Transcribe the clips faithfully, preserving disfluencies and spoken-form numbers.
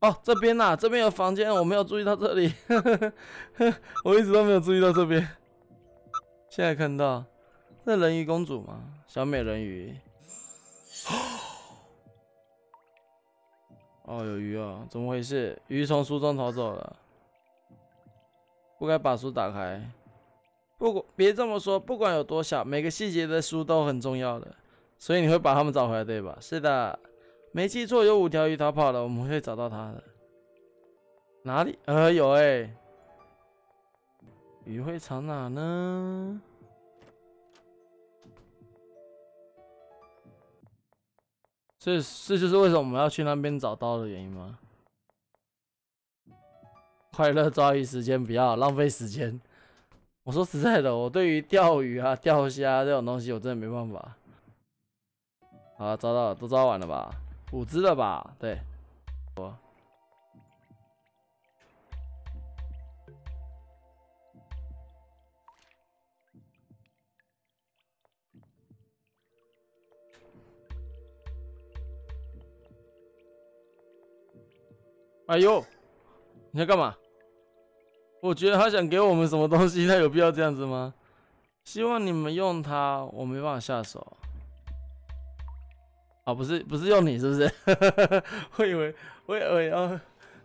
哦，这边呐、啊，这边有房间，我没有注意到这里，我一直都没有注意到这边。现在看到，这人鱼公主吗？小美人鱼。哦，有鱼啊！怎么回事？鱼从书中逃走了，不该把书打开。不管别这么说，不管有多小，每个细节的书都很重要的，所以你会把它们找回来，对吧？是的。 没记错，有五条鱼逃跑了，我们会找到它的。哪里？呃，有哎、欸。鱼会藏哪呢？这这就是为什么我们要去那边找到的原因吗？快乐抓鱼时间，不要浪费时间。我说实在的，我对于钓鱼啊、钓虾这种东西，我真的没办法。好了，找到了，都抓完了吧？ 五只了吧？对，我哎呦，你在干嘛？我觉得他想给我们什么东西，他有必要这样子吗？希望你们用它，我没办法下手。 啊、哦，不是不是用你是不是？我以为我以为要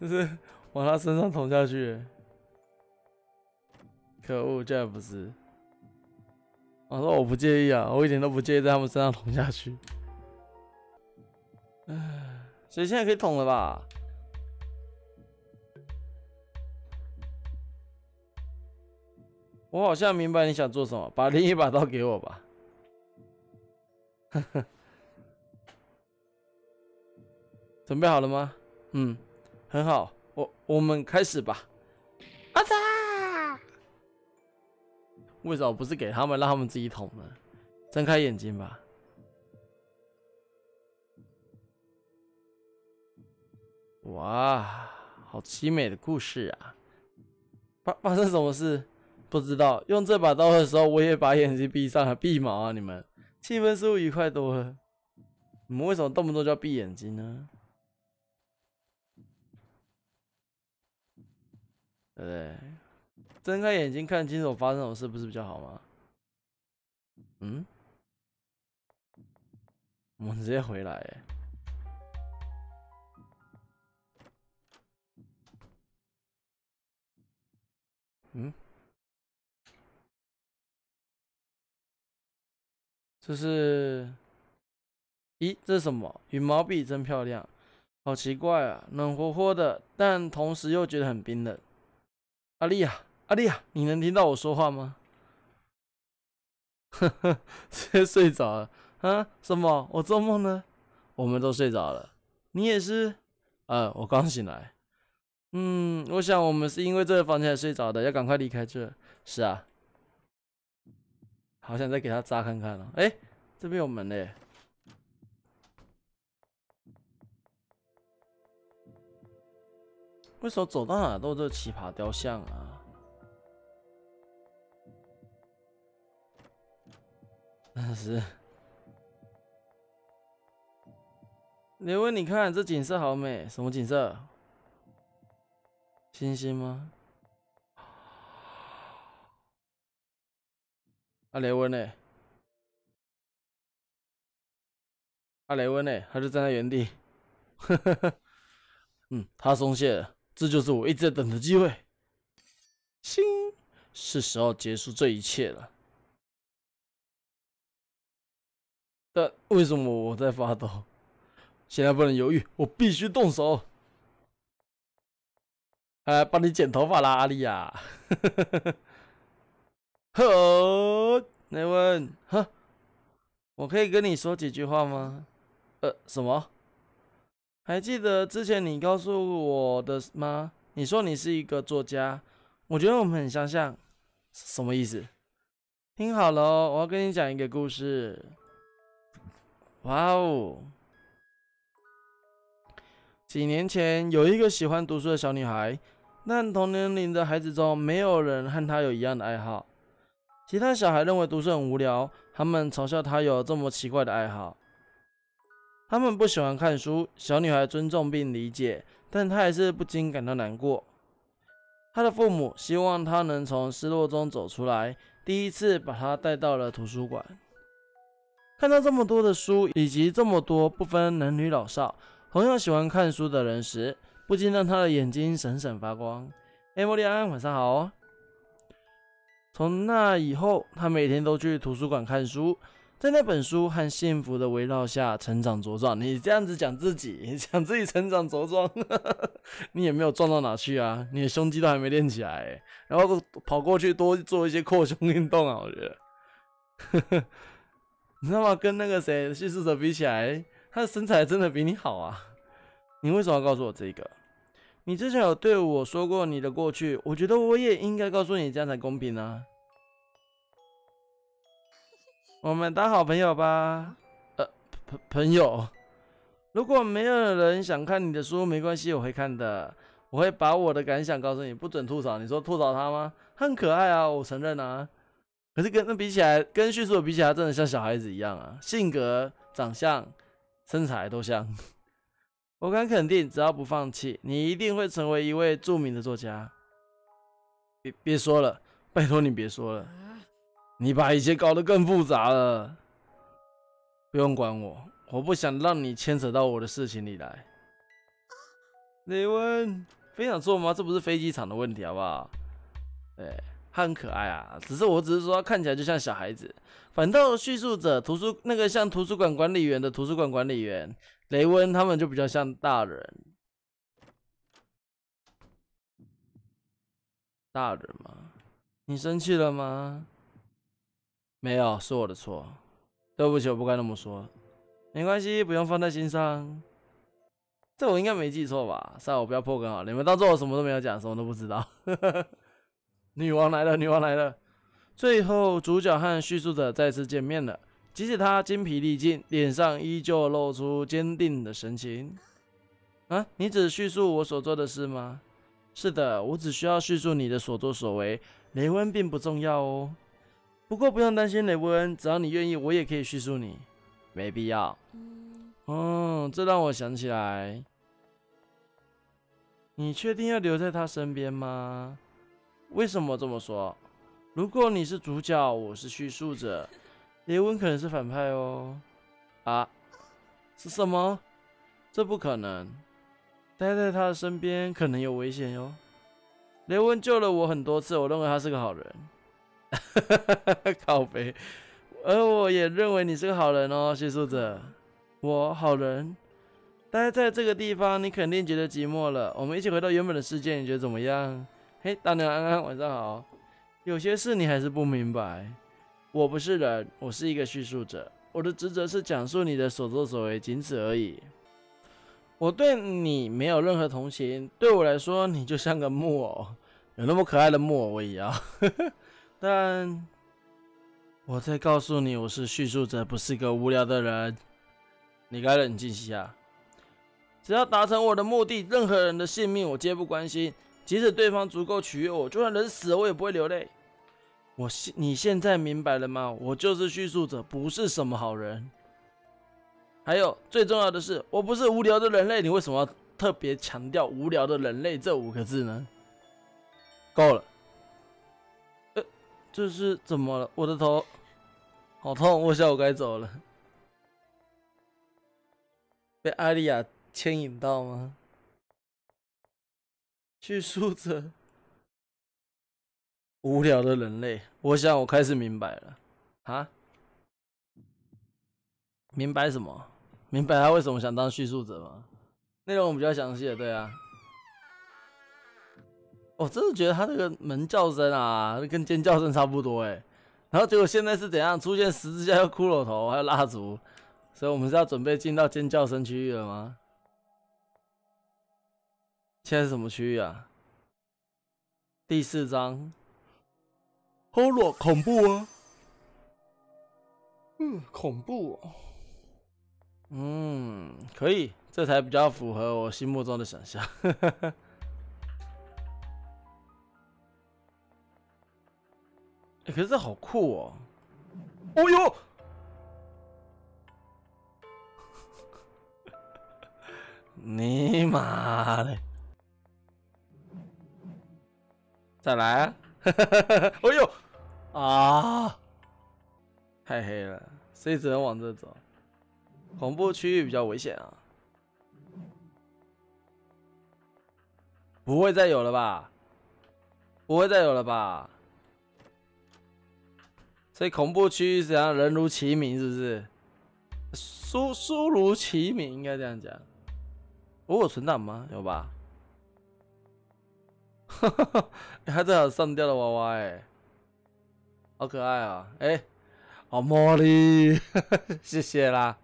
就是往他身上捅下去，可恶，这还不是。我、哦、说我不介意啊，我一点都不介意在他们身上捅下去。唉，所以现在可以捅了吧？我好像明白你想做什么，把另一把刀给我吧。呵呵。 准备好了吗？嗯，很好，我我们开始吧。啊嚓！为什么不是给他们，让他们自己捅呢？睁开眼睛吧。哇，好凄美的故事啊！发发生什么事？不知道。用这把刀的时候，我也把眼睛闭上了，闭毛啊！你们，气氛似乎愉快多了。你们为什么动不动就要闭眼睛呢？ 对不对？睁开眼睛看清楚发生什么事，不是比较好吗？嗯，我们直接回来耶。嗯，这是，咦，这是什么？羽毛笔真漂亮，好奇怪啊，暖和和的，但同时又觉得很冰冷。 阿丽亚，阿丽亚，你能听到我说话吗？呵呵，直接睡着了啊？什么？我做梦呢？我们都睡着了，你也是？呃，我刚醒来。嗯，我想我们是因为这个房间才睡着的，要赶快离开这。是啊，好想再给他扎看看哦。哎，这边有门嘞。为什么走到哪都是奇葩雕像啊？但是，刘文，你看这景色好美，什么景色？星星吗？啊，刘文呢？啊，刘文呢？他就站在原地。呵呵呵，嗯，他松懈了。 这就是我一直在等的机会，星，是时候结束这一切了。但为什么我在发抖？现在不能犹豫，我必须动手。哎，帮你剪头发啦，阿丽亚。呵，奈文，呵，我可以跟你说几句话吗？呃，什么？ 还记得之前你告诉我的吗？你说你是一个作家，我觉得我们很相像，什么意思？听好了哦，我要跟你讲一个故事。哇哦！几年前有一个喜欢读书的小女孩，但同年龄的孩子中没有人和她有一样的爱好。其他小孩认为读书很无聊，他们嘲笑她有这么奇怪的爱好。 他们不喜欢看书，小女孩尊重并理解，但他还是不禁感到难过。他的父母希望他能从失落中走出来，第一次把他带到了图书馆。看到这么多的书，以及这么多不分男女老少，同样喜欢看书的人时，不禁让他的眼睛闪闪发光。哎，莫莉安，晚上好哦。从那以后，他每天都去图书馆看书，在那本书和幸福的围绕下成长茁壮。你这样子讲自己，讲自己成长茁壮，你也没有壮到哪去啊，你的胸肌都还没练起来，然后跑过去多做一些扩胸运动啊，我觉得。你知道吗？跟那个谁叙事者比起来，他的身材真的比你好啊。你为什么要告诉我这个？你之前有对我说过你的过去，我觉得我也应该告诉你，这样才公平啊！我们当好朋友吧。呃，朋朋友，如果没有人想看你的书，没关系，我会看的。我会把我的感想告诉你，不准吐槽。你说吐槽他吗？他很可爱啊，我承认啊。可是跟那比起来，跟叙述比起来，真的像小孩子一样啊，性格、长相、身材都像。我敢肯定，只要不放弃，你一定会成为一位著名的作家。别别说了，拜托你别说了，你把一切搞得更复杂了。不用管我，我不想让你牵扯到我的事情里来。雷文，飞想坐吗？这不是飞机场的问题，好不好？对，他很可爱啊，只是我只是说他看起来就像小孩子。反倒叙述者图书那个像图书馆管理员的图书馆管理员。雷温他们就比较像大人，大人吗？你生气了吗？没有，是我的错，对不起，我不该那么说。没关系，不用放在心上。这我应该没记错吧？算了，我不要破梗好了。你们当做我什么都没有讲，什么都不知道。女王来了，女王来了！最后，主角和叙述者再次见面了。即使他精疲力尽，脸上依旧露出坚定的神情。啊，你只叙述我所做的事吗？是的，我只需要叙述你的所作所为。雷温并不重要哦。不过不用担心，雷温，只要你愿意，我也可以叙述你。没必要。哦，这让我想起来。你确定要留在他身边吗？为什么这么说？如果你是主角，我是叙述者。雷温可能是反派哦，啊，是什么？这不可能，待在他的身边可能有危险哟。雷温救了我很多次，我认为他是个好人，靠北，而我也认为你是个好人哦，叙述者。我好人，待在这个地方你肯定觉得寂寞了，我们一起回到原本的世界，你觉得怎么样？嘿，大娘安安，晚上好。有些事你还是不明白。我不是人，我是一个叙述者。我的职责是讲述你的所作所为，仅此而已。我对你没有任何同情，对我来说，你就像个木偶，有那么可爱的木偶我也要。但我在告诉你，我是叙述者，不是个无聊的人。你该冷静一下。只要达成我的目的，任何人的性命我皆不关心。即使对方足够取悦我，就算人死了，我也不会流泪。我现你现在明白了吗？我就是叙述者，不是什么好人。还有最重要的是，我不是无聊的人类。你为什么要特别强调“无聊的人类”这五个字呢？够了。呃，这是怎么了？我的头好痛，我想我该走了。被艾莉亚牵引到吗？叙述者。无聊的人类，我想我开始明白了啊！明白什么？明白他为什么想当叙述者吗？内容我比较详细的，对啊。我真的觉得他这个门叫声啊，跟尖叫声差不多哎。然后结果现在是怎样？出现十字架、骷髅头，还有蜡烛，所以我们是要准备进到尖叫声区域了吗？现在是什么区域啊？第四章。好了，恐怖啊！嗯，恐怖哦。嗯，可以，这才比较符合我心目中的想象。欸，可是这好酷哦！哦呦！你妈的！再来、啊！哎呦！啊！太黑了，所以只能往这走。恐怖区域比较危险啊！不会再有了吧？不会再有了吧？所以恐怖区域怎样？人如其名，是不是？书书如其名，应该这样讲。我、哦、有存档吗？有吧？哈哈哈，他这有上吊的娃娃哎、欸，好可爱啊！哎、欸，好茉莉，谢谢啦，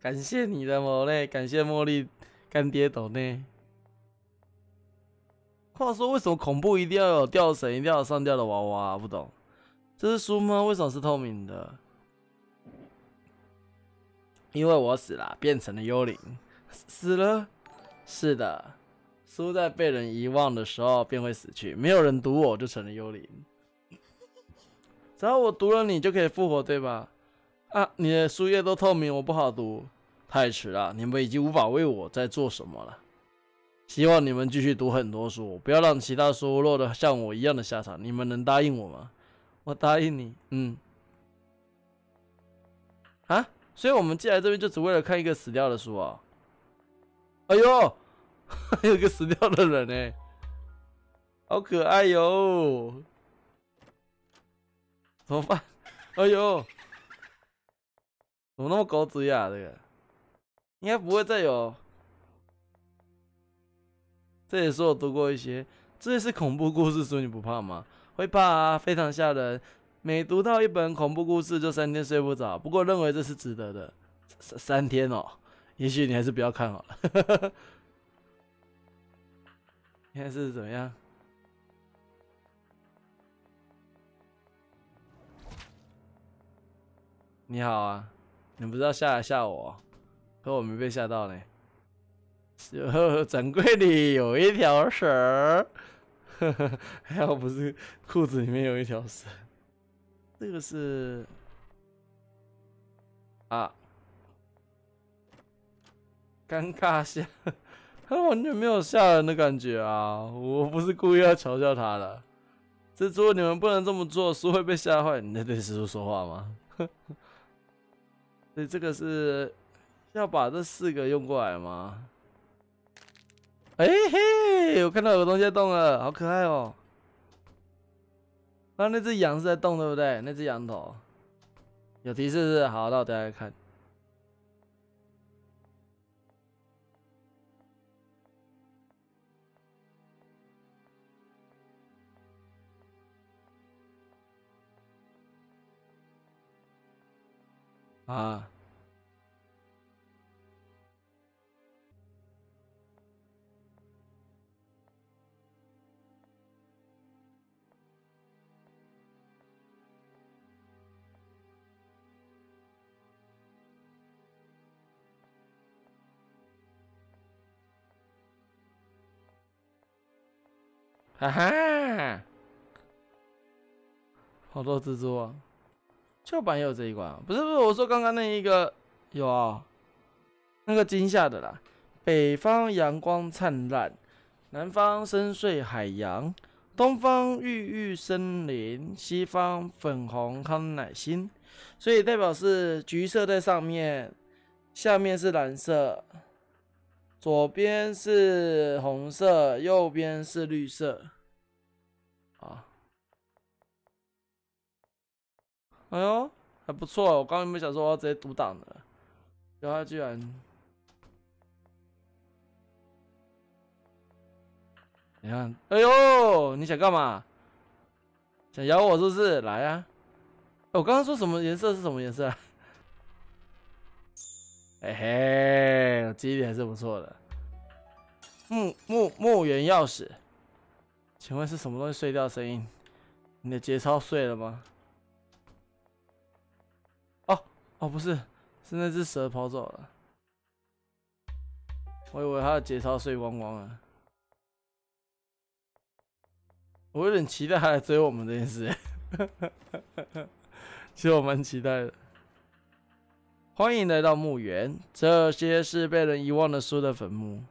感谢你的魔力，感谢茉莉干爹斗内。话说，为什么恐怖一定要有吊绳，一定要有上吊的娃娃、啊？不懂，这是书吗？为什么是透明的？因为我死了，变成了幽灵，死了。是的，书在被人遗忘的时候便会死去，没有人读我就成了幽灵。只要我读了你就可以复活，对吧？啊，你的书页都透明，我不好读，太迟了，你们已经无法为我在做什么了。希望你们继续读很多书，不要让其他书落得像我一样的下场。你们能答应我吗？我答应你，嗯。啊？ 所以我们进来这边就只为了看一个死掉的书啊！哎呦，还有个死掉的人哎、欸，好可爱哟！怎么办？哎呦，怎么那么狗嘴啊？这个应该不会再有。这也是我读过一些，这也是恐怖故事书，你不怕吗？会怕啊，非常吓人。 每读到一本恐怖故事，就三天睡不着。不过认为这是值得的，三三天哦。也许你还是不要看好了。现在是怎么样？你好啊，你不知道吓来吓我，可我没被吓到呢。展柜里有一条蛇，呵呵，还好不是裤子里面有一条蛇。 这个是啊，尴尬下，他完全没有吓人的感觉啊！我不是故意要嘲笑他的。蜘蛛，你们不能这么做，书会被吓坏。你在对蜘蛛说话吗？所以这个是要把这四个用过来吗？哎嘿，我看到有个东西在动了，好可爱哦！ 啊，那只羊是在动，对不对？那只羊头有提示是好，那我等下来看。啊，哈哈，好多蜘蛛啊！旧版也有这一关、啊，不是不是，我说刚刚那一个有啊、哦，那个惊吓的啦。北方阳光灿烂，南方深邃海洋，东方郁郁森林，西方粉红康乃馨，所以代表是橘色在上面，下面是蓝色。 左边是红色，右边是绿色。啊，哎呦，还不错。我刚刚有没有想说我要直接独挡的？结果他居然……你看，哎呦，你想干嘛？想咬我是不是？来啊！欸、我刚刚说什么颜色是什么颜色、啊？ 嘿嘿，记忆力还是不错的。墓墓墓园钥匙，请问是什么东西碎掉的声音？你的节操碎了吗？哦哦，不是，是那只蛇跑走了。我以为它的节操碎光光了。我有点期待它来追我们这件事，其实我蛮期待的。欢迎来到墓园，这些是被人遗忘的书的坟墓，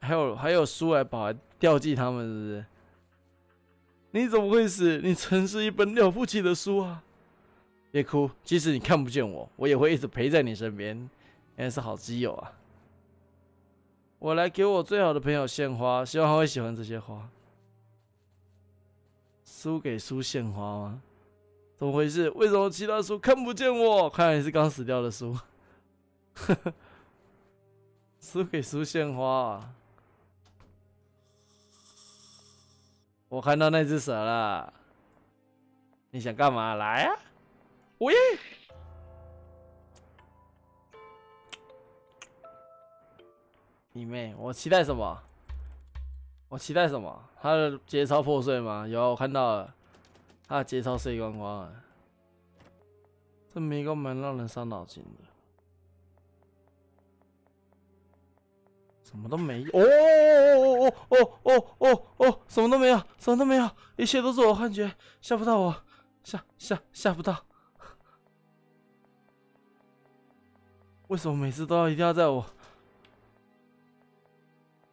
还有还有书来把吊祭他们，是不是？你怎么会死？你曾是一本了不起的书啊！别哭，即使你看不见我，我也会一直陪在你身边。原来是好基友啊！我来给我最好的朋友献花，希望他会喜欢这些花。书给书献花吗？ 怎么回事？为什么其他书看不见我？看来是刚死掉的书。书给书献花啊！我看到那只蛇了。你想干嘛？来啊！喂！你妹！我期待什么？我期待什么？他的节操破碎吗？有，我看到了。 他的节操碎光光了，这迷宫蛮让人伤脑筋的，什么都没有。哦哦哦哦哦哦，什么都没有，什么都没有，一切都是我幻觉，吓不到我，吓吓吓不到。为什么每次都要一定要在我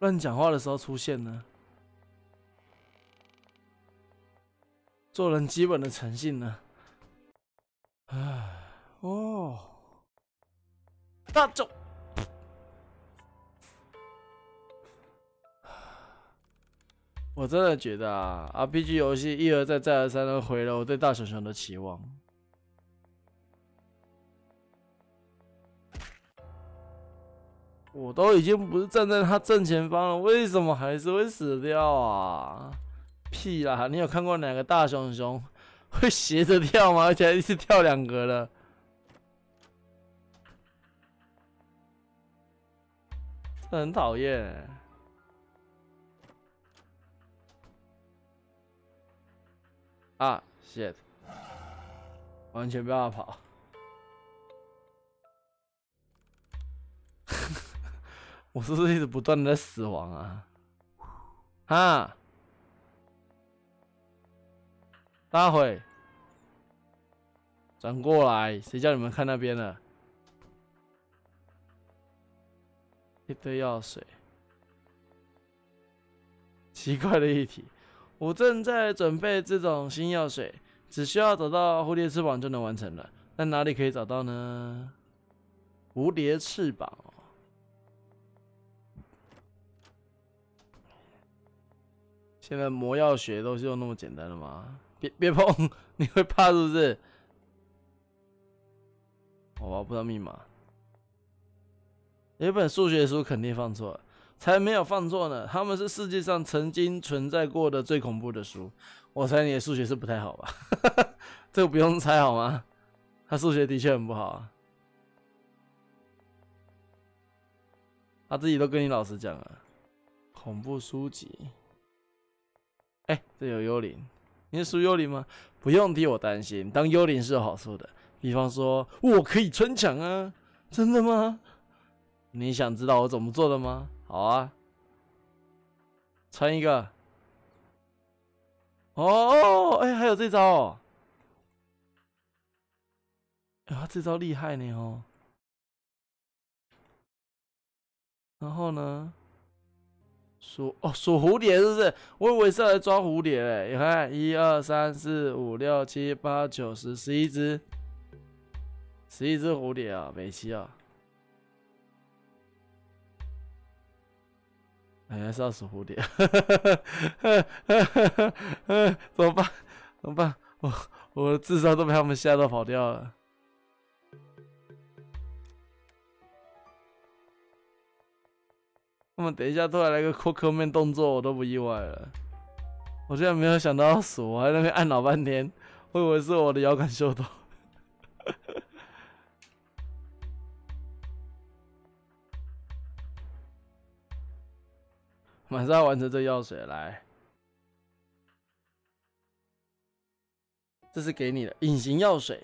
乱讲话的时候出现呢？ 做人基本的诚信呢？唉，哦，大众，我真的觉得啊 ，R P G 游戏一而再、再而三的毁了我对大熊熊的期望。我都已经不是站在他正前方了，为什么还是会死掉啊？ 屁啦！你有看过哪个大熊熊会斜着跳吗？而且一次跳两格了。这很讨厌、欸。啊 ，shit！ 完全不要跑。我是不是一直不断的在死亡啊？啊！ 待会转过来，谁叫你们看那边了？一堆药水，奇怪的一体。我正在准备这种新药水，只需要找到蝴蝶翅膀就能完成了。但哪里可以找到呢？蝴蝶翅膀、哦。 现在魔药学都是用那么简单的吗？别别碰，你会怕是不是？好吧，不知道密码。有一本数学书肯定放错了，才没有放错呢。他们是世界上曾经存在过的最恐怖的书。我猜你的数学是不太好吧？这个不用猜好吗？他数学的确很不好啊。他自己都跟你老师讲了，恐怖书籍。 哎、欸，这有幽灵，你是属幽灵吗？不用替我担心，当幽灵是有好处的。比方说，我可以穿墙啊！真的吗？你想知道我怎么做的吗？好啊，穿一个。哦，哎、欸，还有这招哦！啊、欸，这招厉害呢哦。然后呢？ 数哦，数蝴蝶是不是？我以为是要来抓蝴蝶嘞。你看，一二三四五六七八九十，十一只，十一只蝴蝶啊，北七啊。哎，还是要数蝴蝶。怎么办？怎么办？我我的智商都被他们吓到跑掉了。 他们等一下突然来个 Coco Man 动作，我都不意外了。我居然没有想到要数，我还在那边按老半天，我以为是我的摇杆秀逗。马上要完成这药水来，这是给你的隐形药水。